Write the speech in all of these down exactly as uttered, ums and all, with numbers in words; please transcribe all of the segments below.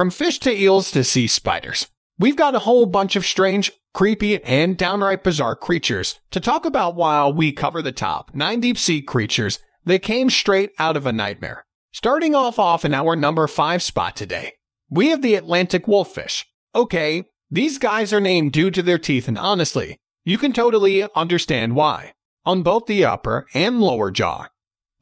From fish to eels to sea spiders, we've got a whole bunch of strange, creepy, and downright bizarre creatures to talk about while we cover the top nine deep sea creatures that came straight out of a nightmare. Starting off off in our number five spot today, we have the Atlantic wolffish. Okay, these guys are named due to their teeth, and honestly, you can totally understand why. On both the upper and lower jaw,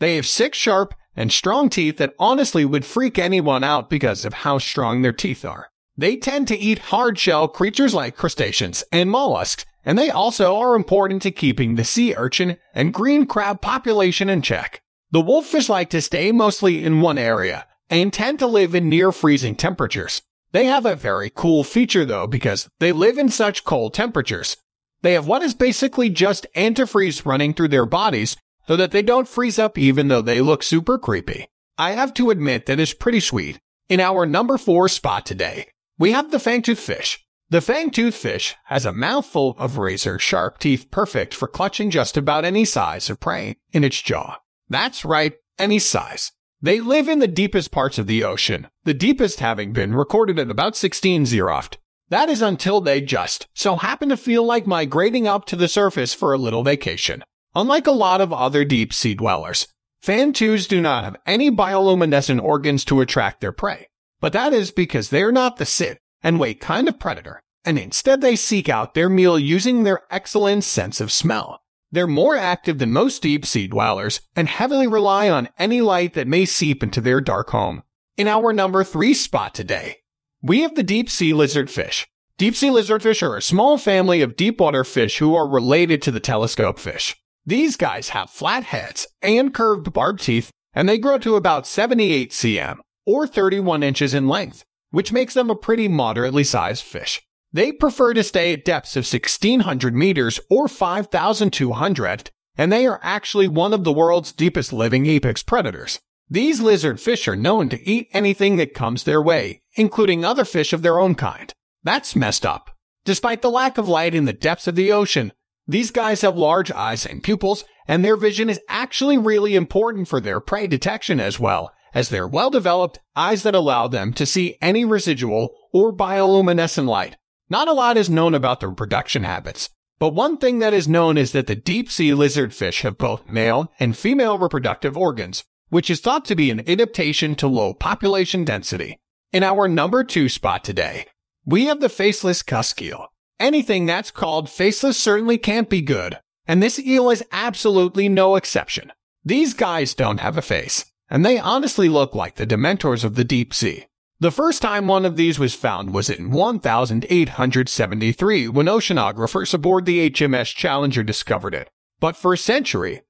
they have six sharp and strong teeth that honestly would freak anyone out because of how strong their teeth are. They tend to eat hard-shell creatures like crustaceans and mollusks, and they also are important to keeping the sea urchin and green crab population in check. The wolffish like to stay mostly in one area and tend to live in near-freezing temperatures. They have a very cool feature though, because they live in such cold temperatures. They have what is basically just antifreeze running through their bodies so that they don't freeze up even though they look super creepy. I have to admit that is pretty sweet. In our number four spot today, we have the fangtooth fish. The fangtooth fish has a mouthful of razor-sharp teeth perfect for clutching just about any size of prey in its jaw. That's right, any size. They live in the deepest parts of the ocean, the deepest having been recorded at about sixteen zero feet. That is until they just so happen to feel like migrating up to the surface for a little vacation. Unlike a lot of other deep-sea dwellers, fangtooths do not have any bioluminescent organs to attract their prey. But that is because they are not the sit and wait kind of predator, and instead they seek out their meal using their excellent sense of smell. They're more active than most deep-sea dwellers and heavily rely on any light that may seep into their dark home. In our number three spot today, we have the deep sea lizardfish. Deep sea lizardfish are a small family of deepwater fish who are related to the telescope fish. These guys have flat heads and curved barbed teeth, and they grow to about seventy-eight centimeters or thirty-one inches in length, which makes them a pretty moderately sized fish. They prefer to stay at depths of sixteen hundred meters or five thousand two hundred, and they are actually one of the world's deepest living apex predators. These lizard fish are known to eat anything that comes their way, including other fish of their own kind. That's messed up. Despite the lack of light in the depths of the ocean, these guys have large eyes and pupils, and their vision is actually really important for their prey detection, as well as their well-developed eyes that allow them to see any residual or bioluminescent light. Not a lot is known about their reproduction habits, but one thing that is known is that the deep-sea lizardfish have both male and female reproductive organs, which is thought to be an adaptation to low population density. In our number two spot today, we have the faceless cusk eel. Anything that's called faceless certainly can't be good, and this eel is absolutely no exception. These guys don't have a face, and they honestly look like the Dementors of the deep sea. The first time one of these was found was in eighteen seventy-three when oceanographers aboard the H M S Challenger discovered it, but for a century,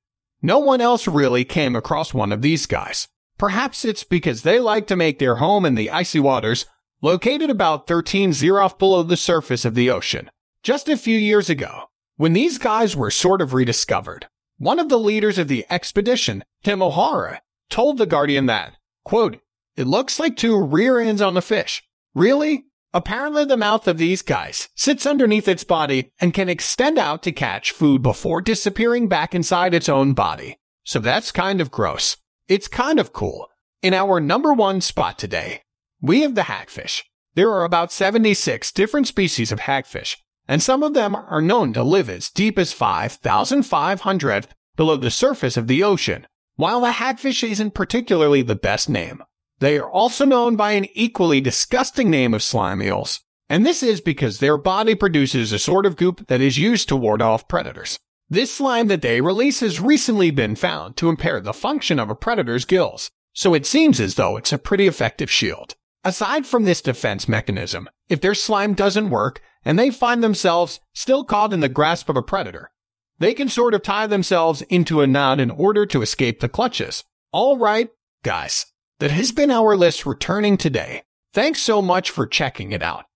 no one else really came across one of these guys. Perhaps it's because they like to make their home in the icy waters, located about thirteen zero feet below the surface of the ocean. Just a few years ago, when these guys were sort of rediscovered, one of the leaders of the expedition, Tim O'Hara, told The Guardian that, quote, "It looks like two rear ends on a fish." Really? Apparently the mouth of these guys sits underneath its body and can extend out to catch food before disappearing back inside its own body. So that's kind of gross. It's kind of cool. In our number one spot today, we have the hagfish. There are about seventy-six different species of hagfish, and some of them are known to live as deep as five thousand five hundred feet below the surface of the ocean. While the hagfish isn't particularly the best name, they are also known by an equally disgusting name of slime eels, and this is because their body produces a sort of goop that is used to ward off predators. This slime that they release has recently been found to impair the function of a predator's gills, so it seems as though it's a pretty effective shield. Aside from this defense mechanism, if their slime doesn't work and they find themselves still caught in the grasp of a predator, they can sort of tie themselves into a knot in order to escape the clutches. All right, guys. That has been our list returning today. Thanks so much for checking it out.